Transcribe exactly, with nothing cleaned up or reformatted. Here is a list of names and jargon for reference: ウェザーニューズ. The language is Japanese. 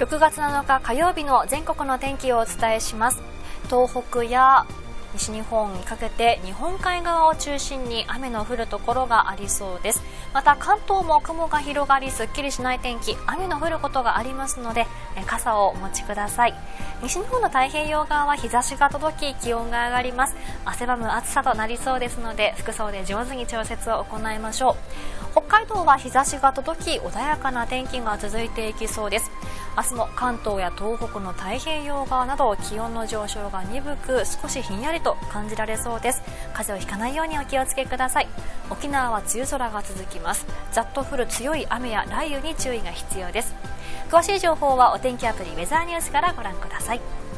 ろくがつなのか火曜日の全国の天気をお伝えします。東北や西日本にかけて日本海側を中心に雨の降るところがありそうです。また関東も雲が広がりすっきりしない天気、雨の降ることがありますので傘をお持ちください。西日本の太平洋側は日差しが届き気温が上がります。汗ばむ暑さとなりそうですので服装で上手に調節を行いましょう。北海道は日差しが届き穏やかな天気が続いていきそうです。明日も関東や東北の太平洋側など気温の上昇が鈍く少しひんやりと感じられそうです。風邪をひかないようにお気をつけください。沖縄は梅雨空が続きます。ざっと降る強い雨や雷雨に注意が必要です。詳しい情報はお天気アプリウェザーニュースからご覧ください。